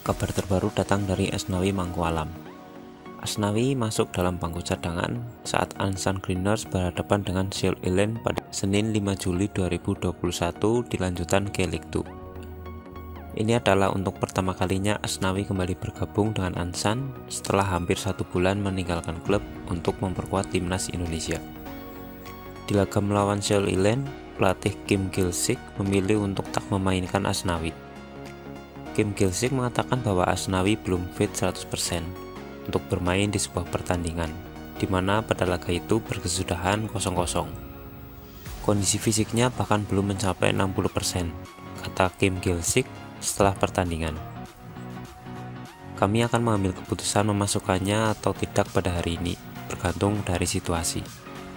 Kabar terbaru datang dari Asnawi Mangkualam. Asnawi masuk dalam bangku cadangan saat Ansan Greeners berhadapan dengan Seoul E Land pada Senin 5 Juli 2021 di lanjutan K-League 2. Ini adalah untuk pertama kalinya Asnawi kembali bergabung dengan Ansan setelah hampir satu bulan meninggalkan klub untuk memperkuat timnas Indonesia. Di laga melawan Seoul E Land, pelatih Kim Gilsik memilih untuk tak memainkan Asnawi. Kim Gilsik mengatakan bahwa Asnawi belum fit 100% untuk bermain di sebuah pertandingan, di mana pada laga itu berkesudahan 0-0. Kondisi fisiknya bahkan belum mencapai 60%, kata Kim Gilsik setelah pertandingan. Kami akan mengambil keputusan memasukkannya atau tidak pada hari ini, bergantung dari situasi.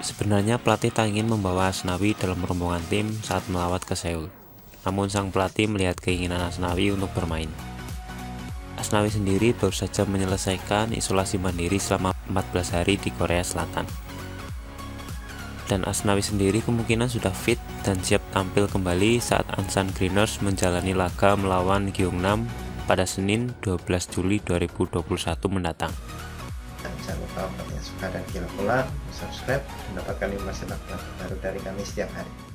Sebenarnya pelatih tak ingin membawa Asnawi dalam rombongan tim saat melawat ke Seoul. Namun sang pelatih melihat keinginan Asnawi untuk bermain. Asnawi sendiri baru saja menyelesaikan isolasi mandiri selama 14 hari di Korea Selatan. Dan Asnawi sendiri kemungkinan sudah fit dan siap tampil kembali saat Ansan Greeners menjalani laga melawan Gyeongnam pada Senin 12 Juli 2021 mendatang. Jangan lupa untuk yang suka dan kira-kira subscribe, mendapatkan informasi terbaru dari kami setiap hari.